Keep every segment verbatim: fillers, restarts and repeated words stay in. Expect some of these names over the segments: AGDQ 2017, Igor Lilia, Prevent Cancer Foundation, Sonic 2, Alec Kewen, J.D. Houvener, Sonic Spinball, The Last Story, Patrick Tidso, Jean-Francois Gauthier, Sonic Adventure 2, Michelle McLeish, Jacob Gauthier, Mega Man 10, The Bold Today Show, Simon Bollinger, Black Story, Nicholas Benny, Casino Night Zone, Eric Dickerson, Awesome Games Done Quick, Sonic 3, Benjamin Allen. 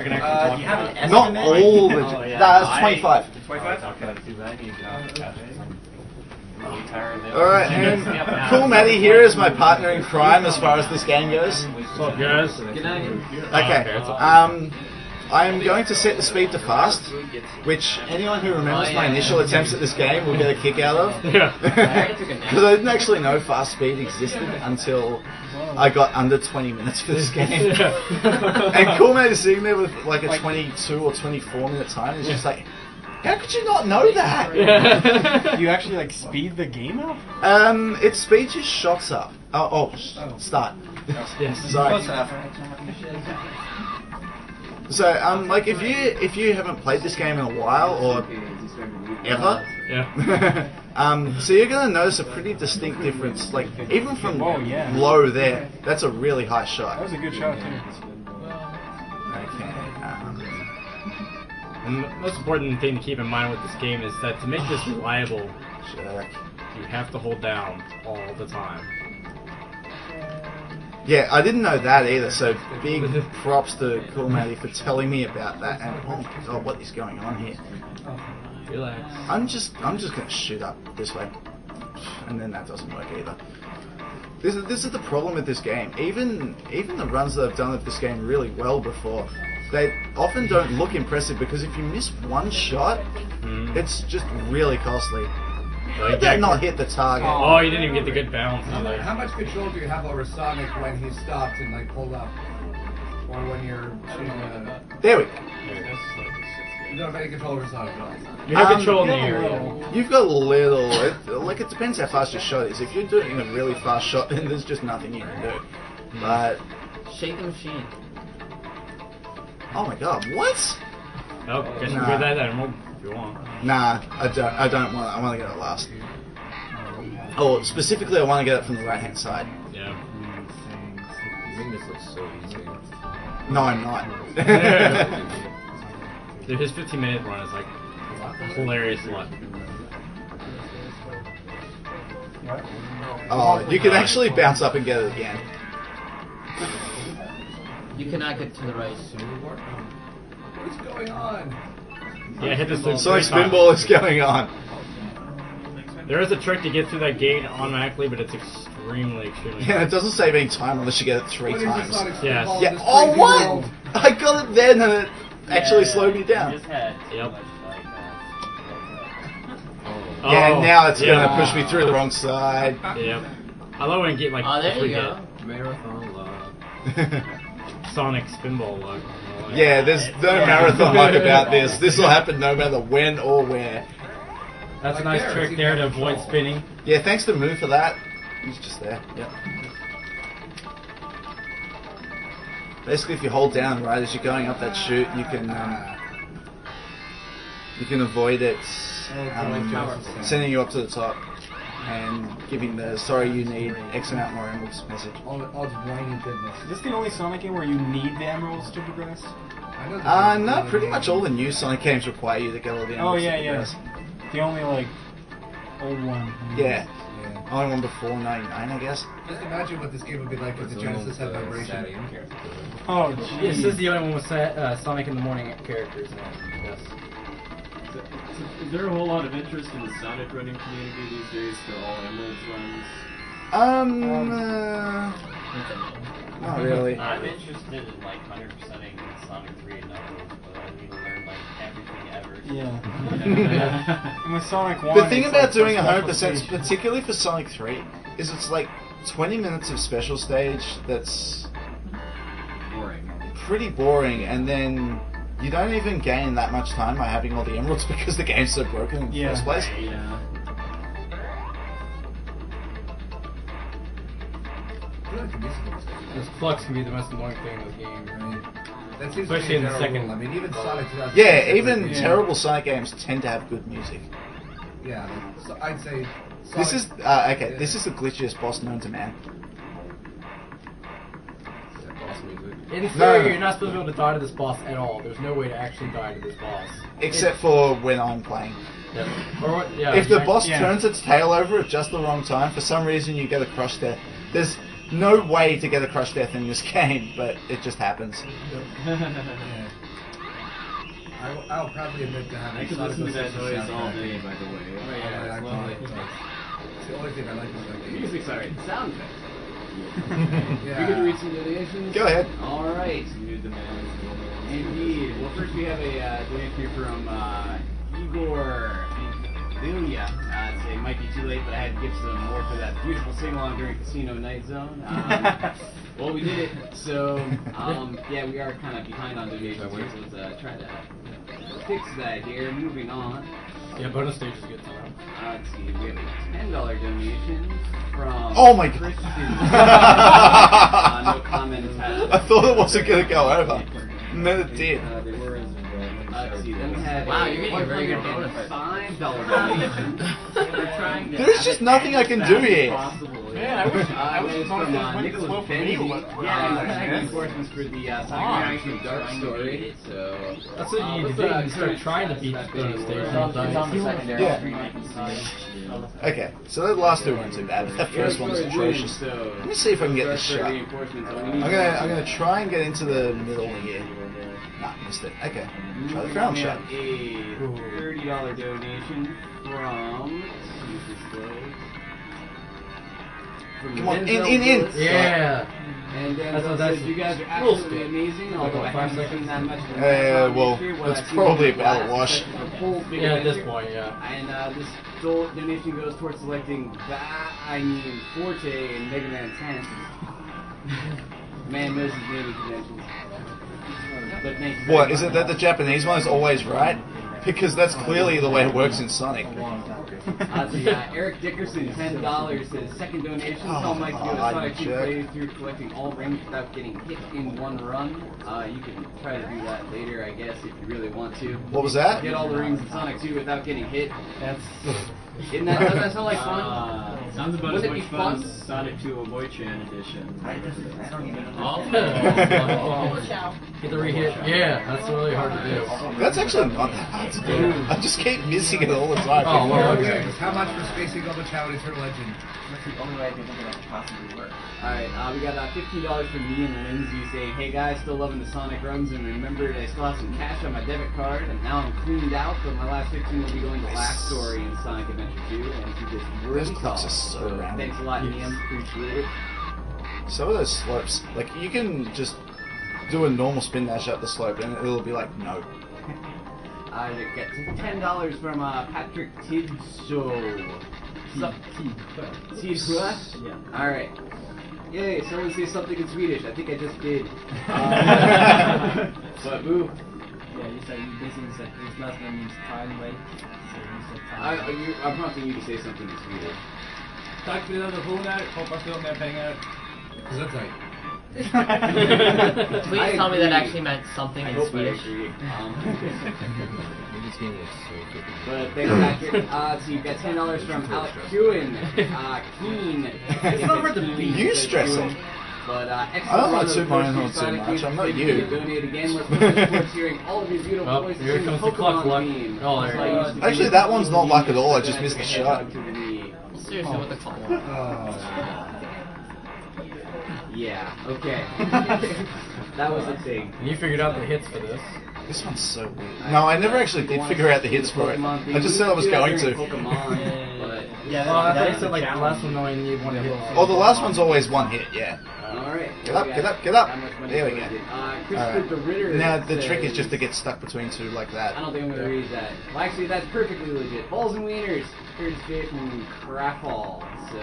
I can actually uh, talk do you have an estimate? Not all the... oh, yeah. Nah, that's twenty-five. twenty-five? Oh, okay. okay. Alright, and Cool Matty here is my partner in crime as far as this game goes. What's up, guys? Okay, um... I'm going to set the speed to fast, which anyone who remembers my initial attempts at this game will get a kick out of. Yeah. Because I didn't actually know fast speed existed until I got under twenty minutes for this game. And Cool Man is sitting there with like a twenty-two or twenty-four minute time, and he's just like, how could you not know that? Yeah. You actually like speed the game up? Um, it speeds your shots up. Oh, oh, sh oh. start. Yes. Sorry. So, um, like, if you if you haven't played this game in a while, or ever, yeah. um, so you're going to notice a pretty distinct difference, like, even from oh, yeah. low there, that's a really high shot. That was a good shot, too. Okay, um... And the most important thing to keep in mind with this game is that to make this reliable, check. you have to hold down all the time. Yeah, I didn't know that either, so big props to Cool Matty for telling me about that, and oh my god, what is going on here? Relax. I'm just, I'm just going to shoot up this way, and then that doesn't work either. This is, this is the problem with this game. Even, even the runs that I've done of this game really well before, they often don't look impressive, because if you miss one shot, mm. it's just really costly. Like, did that not hit the target? Oh, you didn't even get the good balance. Either. How much control do you have over Sonic when he stops and like pull up, or when you're shooting? Uh, there we go. You don't have any control over Sonic at all. You have um, control in the area. You've got a little. It, like it depends how fast your shot is. If you're doing a really fast shot, then there's just nothing you can do. But shake the machine. Oh my god! What? Nope. Oh, guess nah. you can do that animal if you want. Nah, I don't. I don't want. I want to get it last. Oh, specifically, I want to get it from the right-hand side. Yeah. No, I'm not. Dude, his fifteen-minute run is like hilarious luck. Oh, you can actually bounce up and get it again. You cannot get to the right. What's going on? Yeah, hit this thing. Sonic Spinball is going on. There is a trick to get through that gate automatically, but it's extremely, extremely. Yeah, it doesn't save any time unless you get it three what times. Yes. Yeah. Oh, what? World. I got it then, and it yeah, actually yeah, slowed me down. Just had yep. oh. Yeah, now it's yeah. gonna push me through the wrong side. Yep. I love when I get like. Oh, there you go. Marathon love. Sonic Spinball love. Yeah, there's no yeah. marathon like about this. This will happen no matter when or where. That's like a nice there, trick there to avoid control. spinning. Yeah, thanks to Moo for that. He's just there. Yep. Basically, if you hold down right as you're going up that chute, you can uh, you can avoid it um, sending you up to the top and giving the sorry you need X amount more emeralds message. All, all whiny goodness. Is this the only Sonic game where you need the emeralds to progress? Uh, no, pretty much all the new Sonic games require you to get all the emeralds. Oh yeah, to yeah. The only like old one. Yeah. yeah. Only one before ninety-nine, I guess. Just imagine what this game would be like if the Genesis had vibration. Oh, jeez. This is the only one with uh, Sonic in the Morning characters. Yes. So, so is there a whole lot of interest in the Sonic running community these days for all Emeralds runs? Um, um uh, not really. I'm interested in like one hundred percenting Sonic three and Knuckles, but I need to learn like everything ever. Yeah. And with Sonic one, the thing about like doing one hundred percent, particularly for Sonic three, is it's like twenty minutes of special stage that's boring. Pretty boring, and then. You don't even gain that much time by having all the emeralds because the game's so broken in the yeah. first place. Yeah. This flux can be the most annoying thing in this game, right? That seems Especially in the second. I mean, even Sonic. Yeah, even yeah. terrible Sonic games tend to have good music. Yeah, so I'd say. Sonic this is uh, okay. Yeah. This is the glitchiest boss known to man. In theory, no. you're not supposed to be able to die to this boss at all. There's no way to actually die to this boss. Except it, for when I'm playing. Yeah. Or, yeah, if the boss yeah. turns its tail over at just the wrong time, for some reason you get a crush death. There's no way to get a crush death in this game, but it just happens. yeah. I'll, I'll probably admit to having. I could listen to that noise all day, by the way. Oh yeah, it's lovely. It's the only thing I like about the music's alright. Sound effects. Yeah. We could read some donations. Go ahead. All right. Some new demands. Indeed. Well, first we have a uh, donation here from uh, Igor Lilia. Uh, it's, it might be too late, but I had to give some more for that beautiful sing-along during Casino Night Zone. Um, well, we did it. So, um, yeah, we are kind of behind on donations. So let's uh, try to fix that here. Moving on. Yeah, bonus stage is good tomorrow. Uh, let's see, we have a ten dollar donation from oh my Christian. uh, no comment. I thought it wasn't gonna go over. No, it did. Uh, they were uh, let's see, then we had wow, you're getting a very good bonus. Five dollar donation. There's just nothing I can do here. Yeah, I wish I was talking about Nicholas Benny. Yeah, endorsements for the uh, Sonic Adventure Dark Story. So that's what you need to do. You start trying to beat that bonus stage. It's on the secondary screen. I can see. Okay, so that last two weren't too bad, but that first one's atrocious. Let me see if I can get this shot. I'm gonna, I'm gonna try and get into the middle here. Nah, missed it. Okay, try the crown shot. A thirty dollar donation from. Come on, in, in, in! Yeah! And then that's that's you guys are absolutely amazing, although I haven't seen that much. Yeah, well, that's probably about a wash. Yeah, at this point, yeah. And uh, this donation goes towards selecting that, I mean, Forte in Mega Man ten. Man knows his naming conventions. But thank you. What, is it that the Japanese one is always right? Because that's clearly the way it works in Sonic. uh, the, uh, Eric Dickerson, ten dollars, says, second donation, oh, so Mike, go to Sonic two playthrough collecting all rings without getting hit in one run. Uh, you can try to do that later, I guess, if you really want to. What was that? Get all the rings in Sonic two without getting hit. That's... Isn't that, doesn't that sound like fun? Uh, sounds about Wouldn't as much fun as Sonic two Avoid-chan edition. I just, I don't even know. Oh, oh, oh, oh. Get the re-hit. Yeah, that's really hard to do. That's actually not that hard to do. I just keep missing it all the time. Oh, well, okay. How much for spacing on the challenge is her legend? That's the only way I think it could possibly work. Alright, uh, we got uh, fifteen dollars from me and Lindsay saying, hey guys, still loving the Sonic runs, and remembered I still have some cash on my debit card, and now I'm cleaned out, but my last fifteen will be going to Black Story and Sonic Adventure. Those clips are so random. Thanks a lot, Liam. Appreciate it. Some of those slopes, like, you can just do a normal spin dash up the slope and it'll be like, no. I get ten dollars from uh, Patrick Tidso. Sup, Tidso? Yeah. Alright. Yay, someone say something in Swedish. I think I just did. But, boo. Yeah, you said you basically said this last name means time, wait. I, you, I'm prompting you to say something in Swedish. Tack för dina donationer. Hoppas du har mer pengar. Is that right? Please tell me that actually meant something I in Swedish. Um, but thanks, Patrick. Uh, so you've got ten dollars from Alec Kewen. Uh, Keen. It's not worth the beat. You stressing. But, uh, I don't like Superman so much. I'm not you. Donate again. Let's hearing all of your beautiful well, voices here comes the clock. Oh, there uh, actually, that one's not luck at all. I just missed the shot. Seriously, oh. What the clock? Oh. Yeah. Okay. That was the thing. And you figured out the hits for this. This one's so weird. No, I never actually did figure out the hits for it. I just said I was going to. Yeah, well, that is like the last one only need one hit. Oh, the last one's always one hit, yeah. Alright. Get up, get up, get up. There we go. Alright. Now, the trick is just to get stuck between two like that. I don't think I'm going to read that. Well, actually, that's perfectly legit. Balls and wieners. Here's Dave from Crapall. So,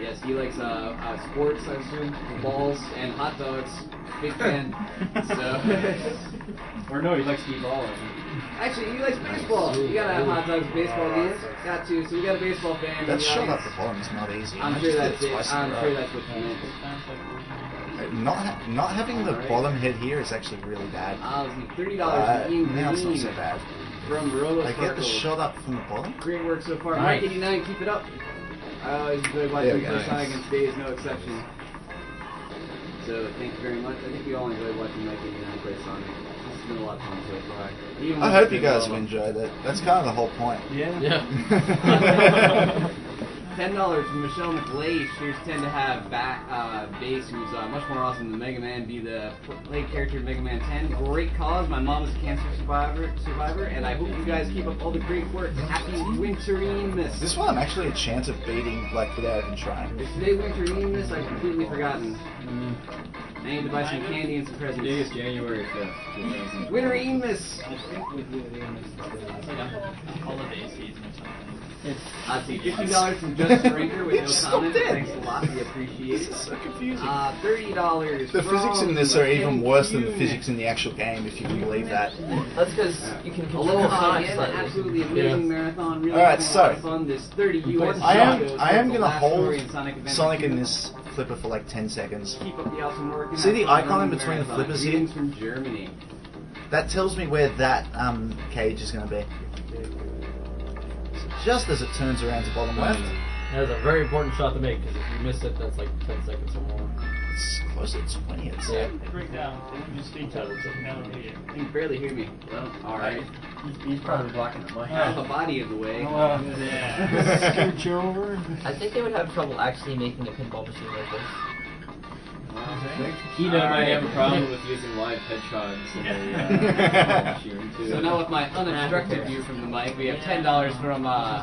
yes, he likes uh, uh, sports, I assume. Balls and hot dogs. Big fan. So. Or no, he likes to eat balls. Actually, he likes baseball. You gotta have hot dogs, baseball games. Got to, so we got a baseball fan. That's shut up the bottom is not easy. I'm sure that's it. I'm sure that's what you mean. Not ha not having the bottom hit here is actually really bad. Ah, thirty dollars. Now it's not so bad. From Rolos. I get the shot up from the bottom. Great work so far. Mike eighty-nine, keep it up. I always enjoy watching first Sonic, and today is no exception. So thank you very much. I think we all enjoy watching Mike eighty-nine play Sonic. It's been a lot of fun so far. Even I hope you guys have enjoyed it. That's kind of the whole point. Yeah. Yeah. ten dollars from Michelle McLeish. Here's ten to have back, uh, Bass, who's uh, much more awesome than Mega Man, be the play character of Mega Man ten. Great cause. My mom is a cancer survivor, survivor, and I hope you guys keep up all the great work. Happy winteriness. This one, I'm actually a chance of baiting Black for that and trying. Is today winteriness? I've completely forgotten. Mm-hmm. I need to buy some candy and some presents. Today is January fifth. Winter Emus! I think we do the Emus. It's like a holiday season or something. It's I'd see fifty dollars from Just Drinker with no comment. Thanks a lot. We appreciate it. This is so confusing. Uh, thirty dollars. The physics in this are even worse than the physics in the actual game, if you can believe that. That's because you can control the time slightly. Absolutely amazing marathon. Really fun. There's thirty U S I am going to hold Sonic in this flipper for like ten seconds. Keep up the awesome work. See the icon in between the flippers here? From Germany. That tells me where that um, cage is going to be. Just as it turns around to bottom left. That's a very important shot to make, because if you miss it, that's like ten seconds or more. It's closer to twenty. It's yeah. They break down. They just speak to us. You can barely hear me. Well, all right. He's probably blocking the mic. Half the body of the way. Oh, uh, yeah. Scooch over. I think they would have trouble actually making a pinball machine like this. He doesn't might have a problem with using live hedgehogs in yeah. the, uh, too. So now with my unobstructed view from the mic, we have ten dollars from, uh...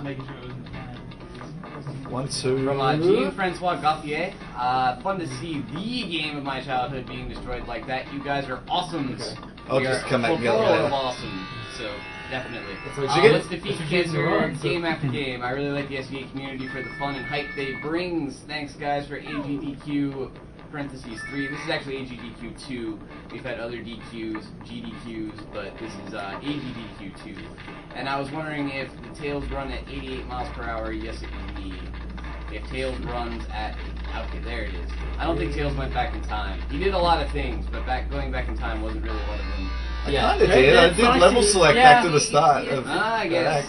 One, two... From, uh, Jean-Francois Gauthier. Uh, fun to see the game of my childhood being destroyed like that. You guys are awesome. Okay. I'll we just come back and get it. Awesome, so... Definitely. Like uh, let's defeat cancer game after game. I really like the S V A community for the fun and hype they brings. Thanks, guys, for A G D Q... Parentheses three. This is actually A G D Q two. We've had other D Qs, G D Qs, but this is uh, A G D Q two. And I was wondering if the Tails run at eighty-eight miles per hour. Yes, it indeed. If Tails runs at okay, there it is. I don't think Tails went back in time. He did a lot of things, but back going back in time wasn't really one of them. I yeah. kinda did. I did level select yeah. back to the start. Of ah, I guess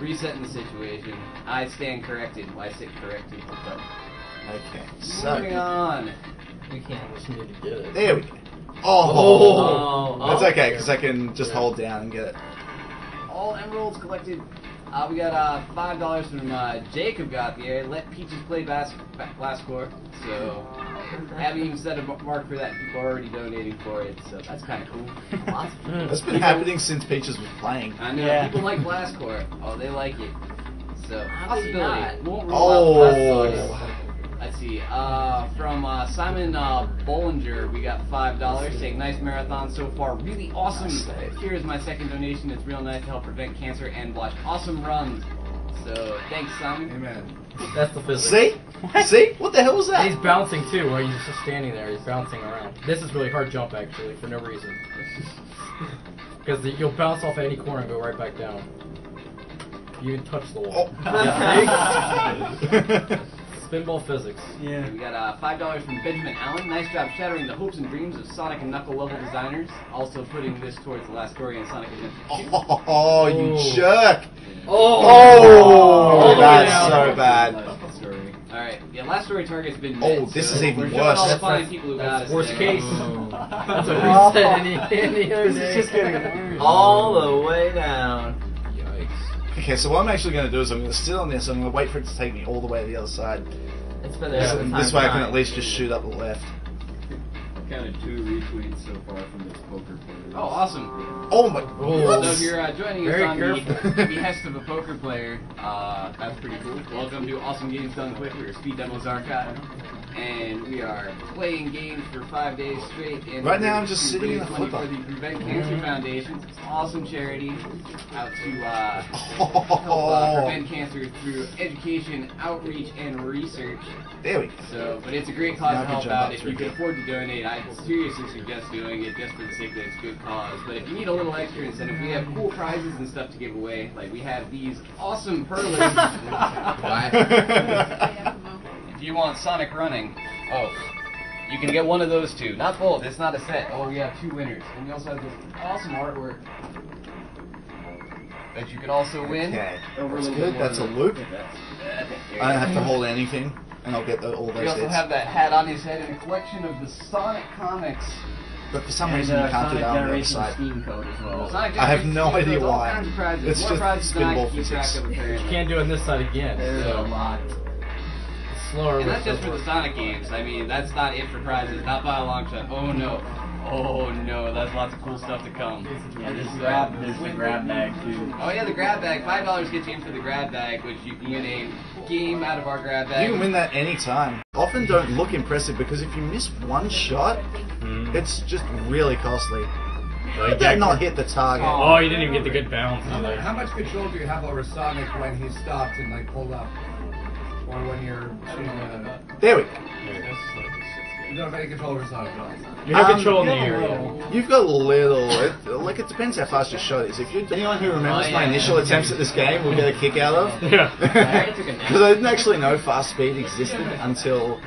resetting the situation. I stand corrected. Why sit corrected? But okay, so... Moving on! We can't just need to do it. There we go. Oh! oh, oh that's okay, because I can just yeah. hold down and get it. All emeralds collected. Uh, we got uh, five dollars from uh, Jacob Gauthier. Let Peaches play bas last score. So, I haven't even set a mark for that. People are already donating for it, so that's kind of cool. Lots of people. That's been people, happening since Peaches was playing. I know. Yeah. People like Blast Core. Oh, they like it. So, possibility. Won't rule oh! Let's see, uh, from uh, Simon uh, Bollinger, we got five dollars, saying nice marathon so far, really awesome. Here is my second donation, it's real nice to help prevent cancer and watch awesome runs. So, thanks Simon. Amen. That's the physics. See? What? See? What the hell was that? He's bouncing too, while he's just standing there, he's bouncing around. This is really hard jump actually, for no reason. Because you'll bounce off any corner and go right back down. You can touch the wall. Oh. Spinball physics. Yeah. Okay, we got uh, five dollars from Benjamin Allen. Nice job shattering the hopes and dreams of Sonic and Knuckle level designers. Also putting this towards The Last Story and Sonic Adventure two. Oh, oh, oh, you oh. jerk! Oh, oh, oh that's so bad. Alright, yeah, Last Story target's been missed. Oh, this so is even worse. That's, that's, people who that's got worst case. That's what we said any, any other day. Just getting all the way down. Okay, so what I'm actually going to do is I'm going to sit on this and I'm going to wait for it to take me all the way to the other side. It's been yeah, time this way I can at least just shoot up the left. Counted two retweets so far from this poker player. Oh, awesome. Oh my god. So if you're uh, joining us on the behest of a poker player, uh, that's pretty cool. Welcome to Awesome Games Done Quick. We're Speed Demos Archive. And we are playing games for five days straight. And right now I'm just sitting in the flip up. For the Prevent Cancer Foundation. It's an awesome charity out to uh, oh. help uh, prevent cancer through education, outreach, and research. There we go. So, but it's a great cause now to help out. If you can afford to donate, I seriously suggest doing it just for the sake that it's a good cause. But if you need a little extra incentive, we have cool prizes and stuff to give away. Like we have these awesome perlers. What? If you want Sonic running, oh, you can get one of those two. Not both, it's not a set. Oh, we have two winners. And we also have this awesome artwork that you can also win. Okay, that's good. That's a loop. I don't have to hold anything, and I'll get the, all those hits. We also hits. have that hat on his head and a collection of the Sonic comics. But for some and, reason, uh, you can't do that on the other side. Well. I have no idea why. It's just Spinball physics. You can't do it on this side again. There's so. a lot. slower. And that's just for the Sonic games. I mean, that's not it for prizes. Not by a long shot. Oh no. Oh no, that's lots of cool stuff to come. Yeah, there's grab, there's the grab bag too. Oh yeah, the grab bag. Five dollars gets you in for the grab bag, which you can win a game out of our grab bag. You can win that any time. Often don't look impressive because if you miss one shot, mm. it's just really costly. Like, did not hit the target. Oh, you didn't even get the good bounce. Like, how much control do you have over Sonic when he stops and like pulled up, or when you're shooting a... There we go. You don't have any control over Sonic at all. You have um, control in the area. You've got a little. It, like, it depends how fast your shot is. If you're, anyone who remembers oh, yeah. my initial attempts at this game will get a kick out of. Yeah. Because I didn't actually know fast speed existed until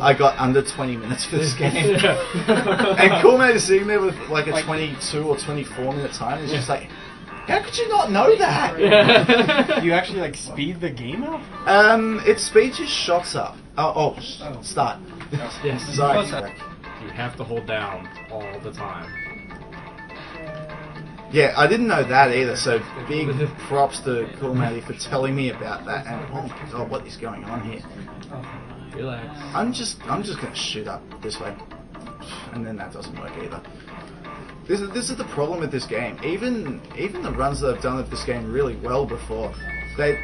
I got under twenty minutes for this game. Yeah. And Cool Man is sitting there with like a twenty-two or twenty-four minute time. It's just like, how could you not know that? Yeah. You actually like speed the game up? Um, it speeds your shots up. Oh, oh, sh oh. start. Yes. Sorry. You have to hold down all the time. Yeah, I didn't know that either, so big props to Cool Matty for telling me about that. And oh my god, what is going on here? Relax. I'm just, I'm just gonna shoot up this way, and then that doesn't work either. This is, this is the problem with this game. Even, even the runs that I've done of this game really well before, they.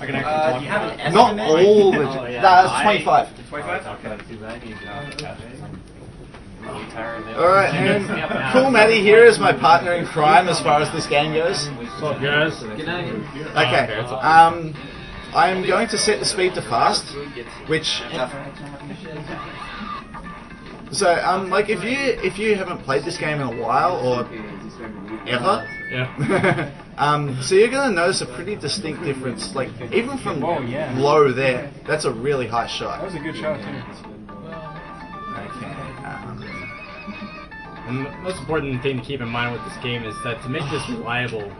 I can actually uh, you have an estimate? Not all the... oh, yeah. Nah, that's twenty-five. twenty-five? Oh, okay. Alright, and Cool Matty here is my partner in crime as far as this game goes. What's up, guys? Good night. Okay, um, I'm going to set the speed to fast, which... So, um, like, if you, if you haven't played this game in a while, or ever... Yeah. Um, so you're going to notice a pretty distinct difference, like, even from oh, yeah. low there, that's a really high shot. That was a good shot, too. Okay, um... And the most important thing to keep in mind with this game is that to make this reliable...